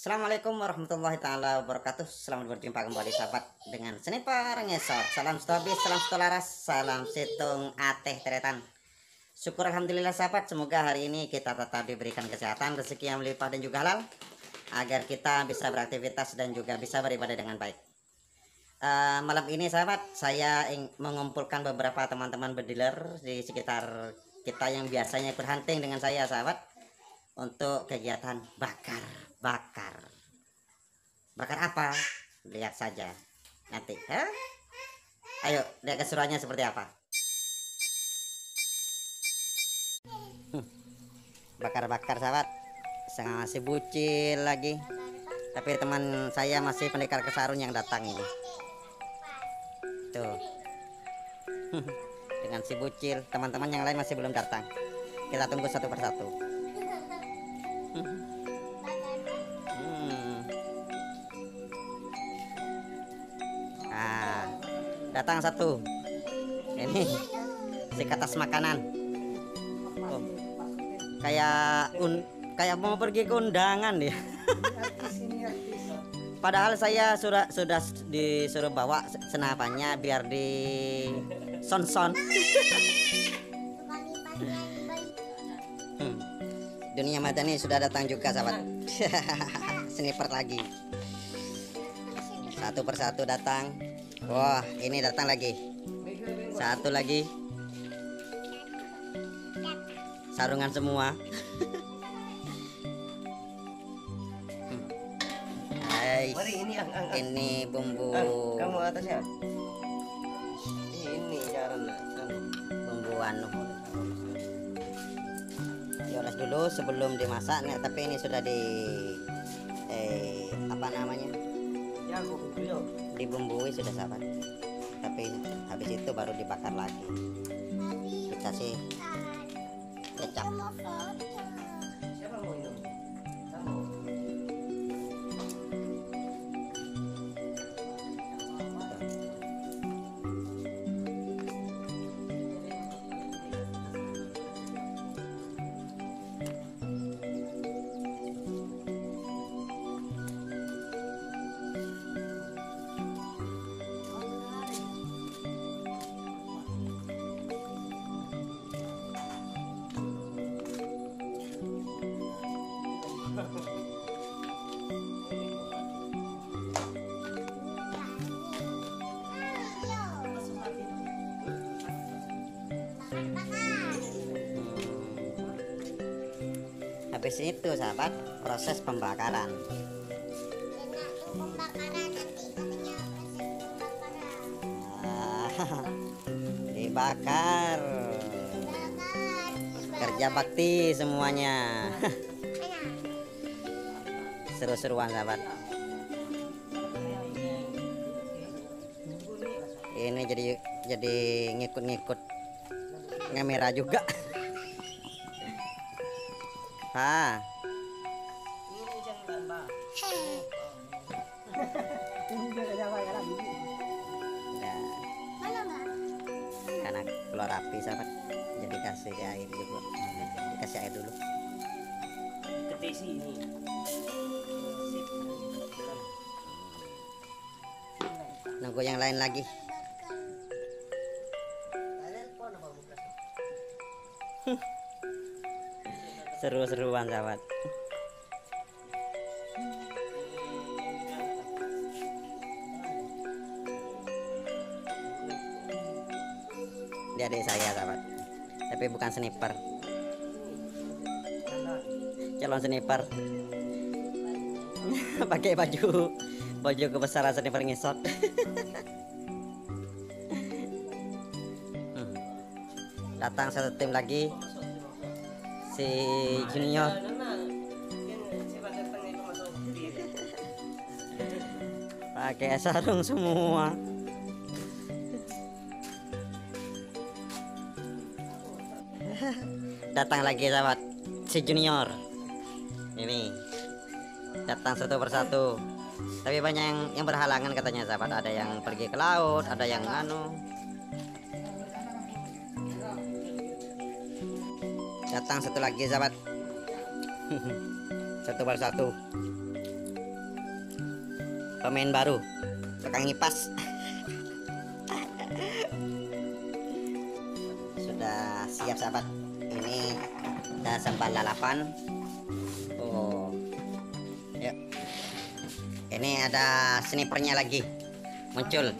Assalamualaikum warahmatullahi taala wabarakatuh. Selamat berjumpa kembali sahabat dengan Sniper Ngesot. Salam setobis, salam setolaras, salam situng ateh teretan. Syukur alhamdulillah sahabat, semoga hari ini kita tetap diberikan kesehatan, rezeki yang melimpah dan juga halal, agar kita bisa beraktivitas dan juga bisa beribadah dengan baik. Malam ini sahabat, saya mengumpulkan beberapa teman-teman bediler di sekitar kita yang biasanya berhunting dengan saya sahabat, untuk kegiatan bakar apa, lihat saja nanti. Ayo lihat keseruannya seperti apa. Bakar sahabat, saya masih bucil lagi, tapi teman saya masih pendekar kesarung yang datang ini tuh. Dengan si bucil, teman-teman yang lain masih belum datang, kita tunggu satu persatu. Datang satu, ini si kertas makanan, oh, kayak mau pergi ke undangan dia. Padahal saya sudah disuruh bawa senapannya biar di son. Dunia Madani sudah datang juga sahabat. Sniper lagi, satu persatu datang. Wah, ini datang lagi. Satu lagi. Sarungan semua. Ini bumbu. Kamu atasnya. Ini jarang. Bumbu anu. Dioles dulu sebelum dimasak nih, tapi ini sudah di apa namanya? Dibumbui sudah sahabat, tapi habis itu baru dibakar lagi. Kita sih kecap. Habis itu sahabat, proses pembakaran. Dibakar. Kerja bakti semuanya. Seru-seruan sahabat. Ini jadi ngikut-ngikut ngamera juga. Karena keluar api sahabat, jadi kasih air juga, dikasih air dulu. Ketisi ini. Nunggu yang lain lagi. Seru-seruan sahabat. Dia adik saya sahabat, tapi bukan sniper, calon sniper. Pakai baju kebesaran Sniper Ngesot. Datang satu tim lagi, si Junior. Pakai sarung semua. Datang lagi sahabat, si Junior. Ini datang satu persatu, tapi banyak yang berhalangan katanya sahabat. Ada yang pergi ke laut, ada yang anu. Datang satu lagi sahabat. Satu persatu. pemain baru, tukang ngipas. Sudah siap sahabat, ini udah sempat lalapan. Oh, yuk. Ini ada snipernya lagi muncul.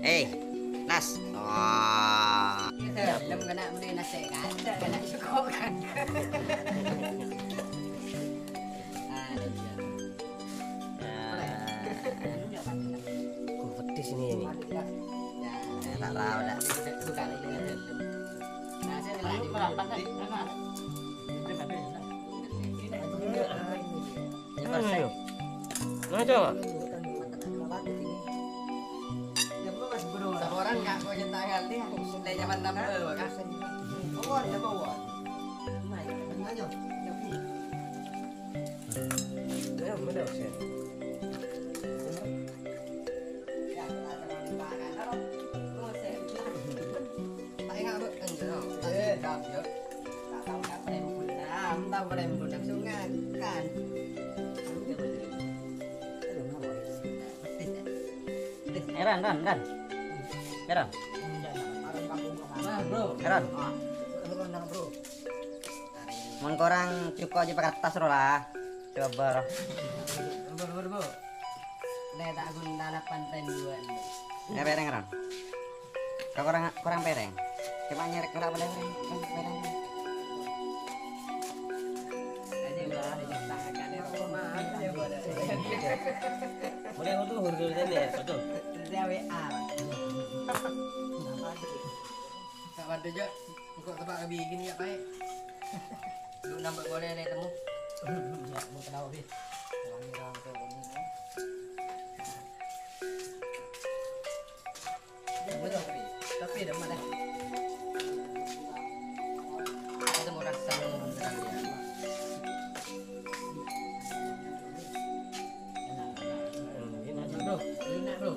Hey, Nas. Oh. Sini ini. Heran. Mun korang cukup aja pakai kertas rolah. Coba. Bro. Nek tak gundala panten duan. Ya pereng kan. Kalau kurang pereng. Coba nyerek kurang boleh pereng. Boleh tuh huruf tadi betul. WA. Tak ada je. Kok tempat kami gini tak baik. Lu nampak boleh ni temu. Ya, mau tahu ni. Orang tu ni. Tapi dah mana? Ada orang sama orang dia. Enak bro.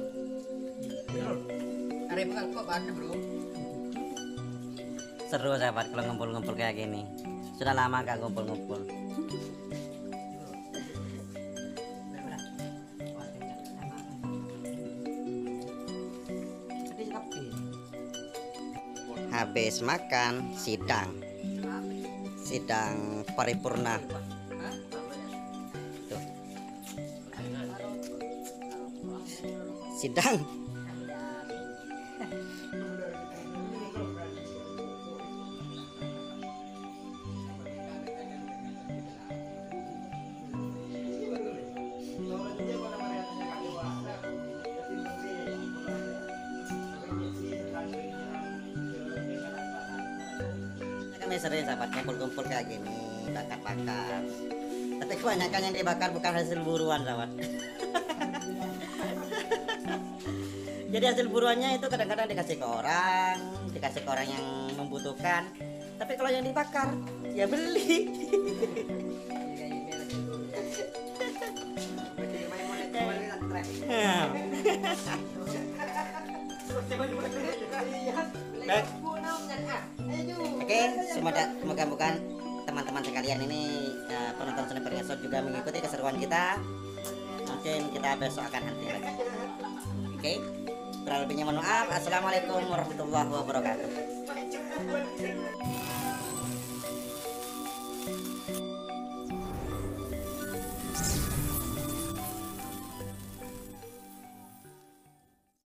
Ada bukan kok ada bro. Seru sahabat kalau ngumpul-ngumpul kayak gini. Sudah lama gak ngumpul-ngumpul. Habis makan sidang paripurna. Tuh. Sidang. Sering sahabat kumpul-kumpul kayak gini, bakar-bakar. Tapi kebanyakan yang dibakar bukan hasil buruan sahabat. Jadi hasil buruannya itu kadang-kadang dikasih ke orang yang membutuhkan. Tapi kalau yang dibakar, ya beli. Oke, semoga teman-teman sekalian ini penonton Sniper Ngesot juga mengikuti keseruan kita. Mungkin kita besok akan hati lagi. Oke, kurang lebihnya mohon maaf. Assalamualaikum warahmatullahi wabarakatuh.